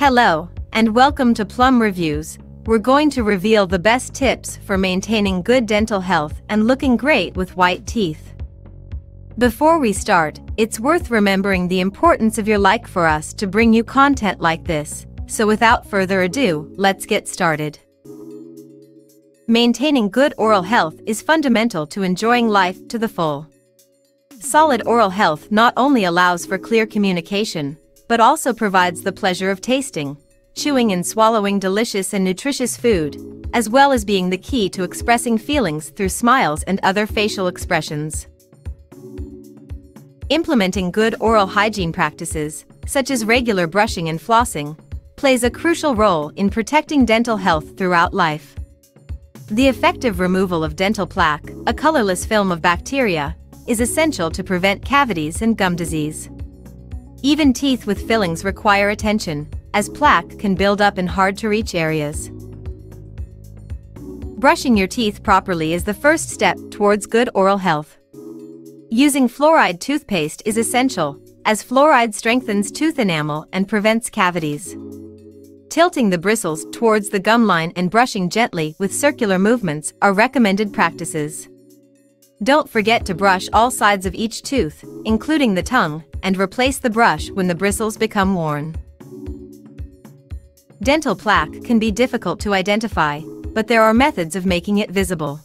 Hello, and welcome to Plum Reviews. We're going to reveal the best tips for maintaining good dental health and looking great with white teeth. Before we start, it's worth remembering the importance of your like for us to bring you content like this, so without further ado, let's get started. Maintaining good oral health is fundamental to enjoying life to the full. Solid oral health not only allows for clear communication, but also provides the pleasure of tasting, chewing and swallowing delicious and nutritious food, as well as being the key to expressing feelings through smiles and other facial expressions. Implementing good oral hygiene practices, such as regular brushing and flossing, plays a crucial role in protecting dental health throughout life. The effective removal of dental plaque, a colorless film of bacteria, is essential to prevent cavities and gum disease. Even teeth with fillings require attention, as plaque can build up in hard-to-reach areas. Brushing your teeth properly is the first step towards good oral health. Using fluoride toothpaste is essential, as fluoride strengthens tooth enamel and prevents cavities. Tilting the bristles towards the gum line and brushing gently with circular movements are recommended practices. Don't forget to brush all sides of each tooth, including the tongue, and replace the brush when the bristles become worn. Dental plaque can be difficult to identify, but there are methods of making it visible.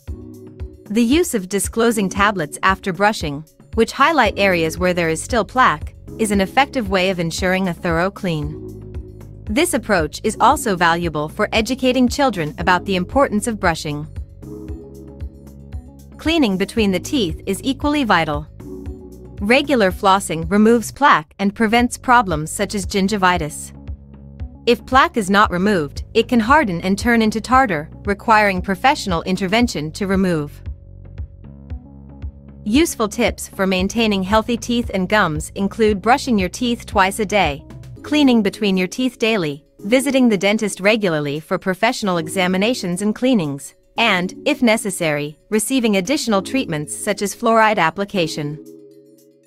The use of disclosing tablets after brushing, which highlight areas where there is still plaque, is an effective way of ensuring a thorough clean. This approach is also valuable for educating children about the importance of brushing. Cleaning between the teeth is equally vital. Regular flossing removes plaque and prevents problems such as gingivitis. If plaque is not removed, it can harden and turn into tartar, requiring professional intervention to remove. Useful tips for maintaining healthy teeth and gums include brushing your teeth twice a day, cleaning between your teeth daily, visiting the dentist regularly for professional examinations and cleanings, and, if necessary, receiving additional treatments such as fluoride application.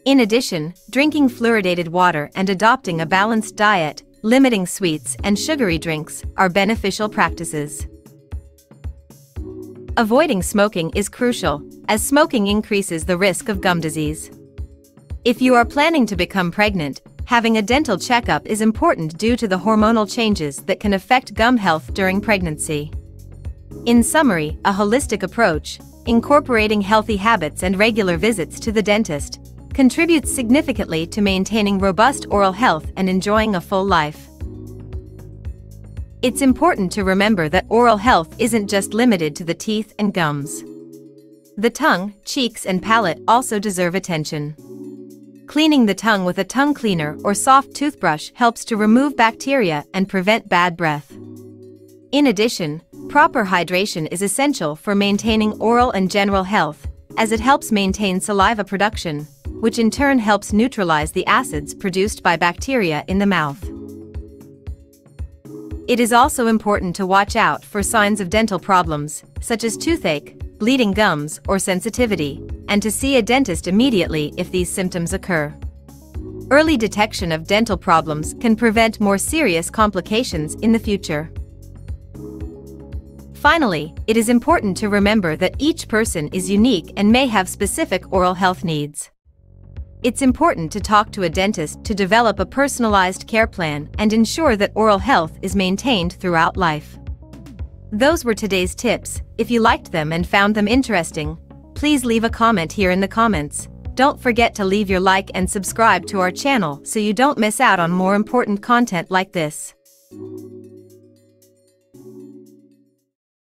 In addition, drinking fluoridated water and adopting a balanced diet, limiting sweets and sugary drinks, are beneficial practices. Avoiding smoking is crucial, as smoking increases the risk of gum disease. If you are planning to become pregnant, having a dental checkup is important due to the hormonal changes that can affect gum health during pregnancy. In summary, a holistic approach, incorporating healthy habits and regular visits to the dentist, contributes significantly to maintaining robust oral health and enjoying a full life. It's important to remember that oral health isn't just limited to the teeth and gums. The tongue, cheeks, and palate also deserve attention. Cleaning the tongue with a tongue cleaner or soft toothbrush helps to remove bacteria and prevent bad breath. In addition, proper hydration is essential for maintaining oral and general health, as it helps maintain saliva production, which in turn helps neutralize the acids produced by bacteria in the mouth. It is also important to watch out for signs of dental problems, such as toothache, bleeding gums, or sensitivity, and to see a dentist immediately if these symptoms occur. Early detection of dental problems can prevent more serious complications in the future. Finally, it is important to remember that each person is unique and may have specific oral health needs. It's important to talk to a dentist to develop a personalized care plan and ensure that oral health is maintained throughout life. Those were today's tips. If you liked them and found them interesting, please leave a comment here in the comments. Don't forget to leave your like and subscribe to our channel so you don't miss out on more important content like this.